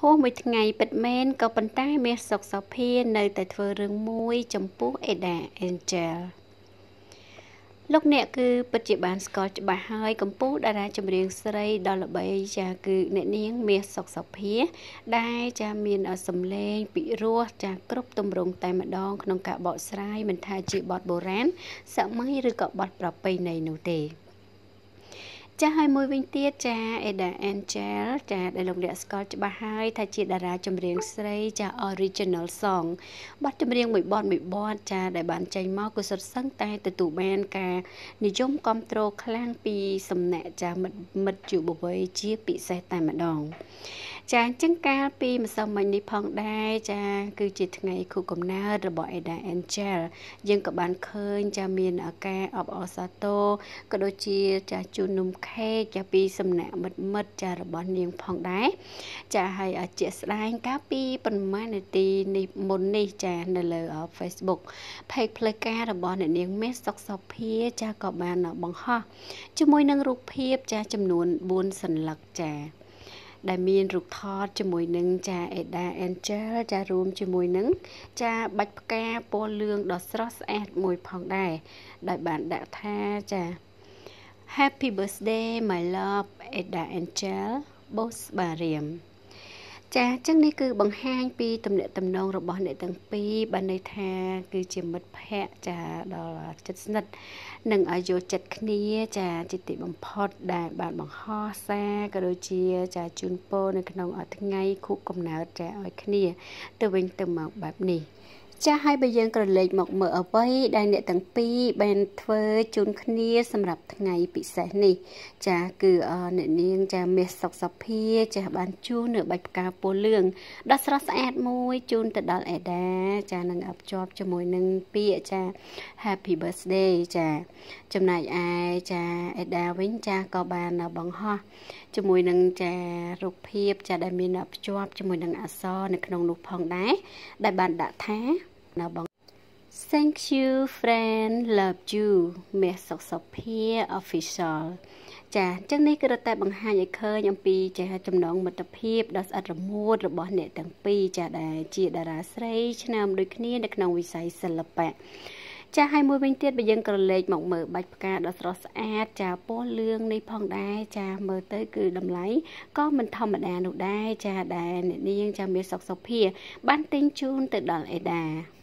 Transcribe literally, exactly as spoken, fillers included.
hố một ngày bật men có bàn tay mẹ sọc sọc phiền nơi tại thừa rừng môi chấm phú Adda Angel lúc nè cứ bật chế bán scotch bà hai cầm phú đã ra chấm riêng sợi đó là bây giờ cứ nè nieng mẹ sọc sọc phiền đây cha miền ở sầm lên bị rua cha cướp tôm rồng tại mặt đòn nông cả bọt sài mình thay chị bọt bồ rán sợ mấy rồi cọ bọt bọt bay này nấu tề cha hai môi vinh tiết cha Adda Angel cha đại lục địa Scott ba hai thay chị đà ra chấm riêng sấy cha original song bắt chấm riêng mười bon mười bon cha đại bản tranh mau của sập sáng tay từ tủ ban cả nị chôm control khang pi sầm nẹt cha mật mật chịu bộ với chia bị sai tay mặt đòn cha trứng cá pi mà sao mình đi phong đai cha cứ chỉ ngày khu cẩm na rồi bỏ Adda Angel riêng các bạn khơi cha miền ở ca ở ở Sato các đôi chia cha chu nung khe cha pi sầm nẹt mật mật cha rồi bỏ niềng phong đai cha hay ở chia sẻ cá pi phần mai này ti này môn này cha nl ở Facebook page pleca rồi bỏ niềng mét sọc sọc pia cha các bạn ở bằng ha cho mỗi năng ruột pia cha chấm nón buôn sần lặc cha đại miền ruột thọt cho mùi nâng cha Adda Angel cha rùm cho mùi nâng cha bạch ca po lương đọt sross ad mùi phong đài đại bản đã tha cha happy birthday my love Adda Angel boss bà riềm cha chắc này cứ bằng hai pi tầm nệ tầm nông rồi bỏ nệ tầng pi ban này tha cứ chỉ mất phe cha đó là chất nứt nâng ở vô chất kia cha chỉ tị bằng pot đại bạn bằng ho xa cả đôi chia cha chun po nâng nông ở thằng ngay khu công nào cha ở kia từ bên từ màu bạc nỉ cha hai bây giờ còn lệch mọc mở ở vây đại nệ tầng pi bên thơ chun kia xâm nhập thằng ngay bị sẻ nỉ cha cứ ở nệ niêng cha mệt sọc sọc phe cha ban chun nửa bạch ca po lương đó sross ad mùi chun từ đó Adda cha nâng ấp chóp cho mùi nâng pi cha happy birthday cha chấm này ai cha Adda vĩnh cha có bàn là bằng ho cho mùi nâng cha ruột phiệp cha đại miền ấp chóp cho mùi nâng ả so nâng nông lục phong đái đại bàn đã thá là bằng thank you friend love you mẹ sọc sọc pia official cha chắc này cứ đặt tay bằng hai nhảy khơi nhầm pi cha chấm nón mật tập hiệp đó là rầm muột rồi bỏ nệ tầng pi cha đại chị đà ra xây cho nam đôi kia nâng nông vi sai sờ lập bẹ cha hai mươi bên tiết bây giờ còn lệch mỏng mở bạch ca đó sross ad cha po lương đi phong đai cha mở tới cứ đầm lấy có mình thầm mà đà nụ đai cha đà nệ niêng cha mẹ sọc sọc pia bán tinh chun từ đòn Adda.